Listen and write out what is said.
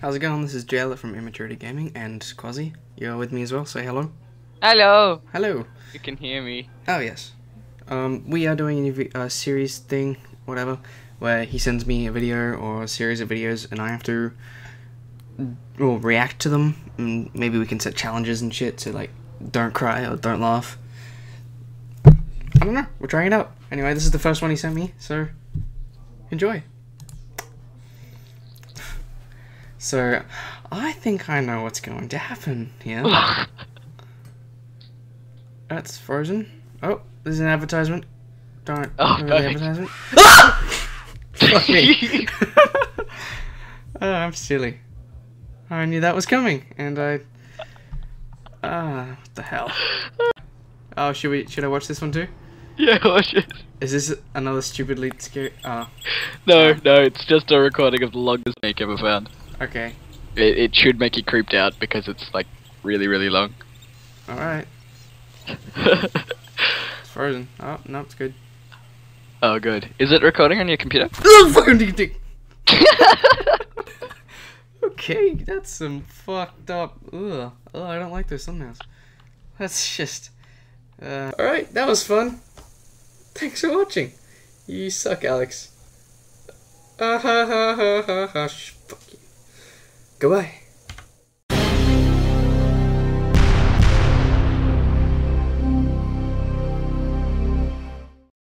How's it going? This is Jaelapp from Immaturity Gaming, and Quasi, you're with me as well. Say hello. Hello. Hello. You can hear me. Oh yes. We are doing a new series thing, whatever, where he sends me a video or a series of videos, and I have to react to them. And maybe we can set challenges and shit. So like, don't cry or don't laugh. I don't know. We're trying it out. Anyway, this is the first one he sent me, so enjoy. So, I think I know what's going to happen here. That's frozen. Oh, there's an advertisement. Don't remember the advertisement. Fuck me. Oh, I'm silly. I knew that was coming, and I... what the hell? Oh, should I watch this one too? Yeah, watch it. Is this another stupidly scary... No, it's just a recording of the longest snake ever found. Okay. It should make you creeped out because it's like really long. Alright. It's frozen. Oh, no, it's good. Oh, good. Is it recording on your computer? Oh, fucking dick. Okay, that's some fucked up. Ugh. Oh, I don't like those thumbnails. That's just. Alright, that was fun. Thanks for watching. You suck, Alex. Goodbye.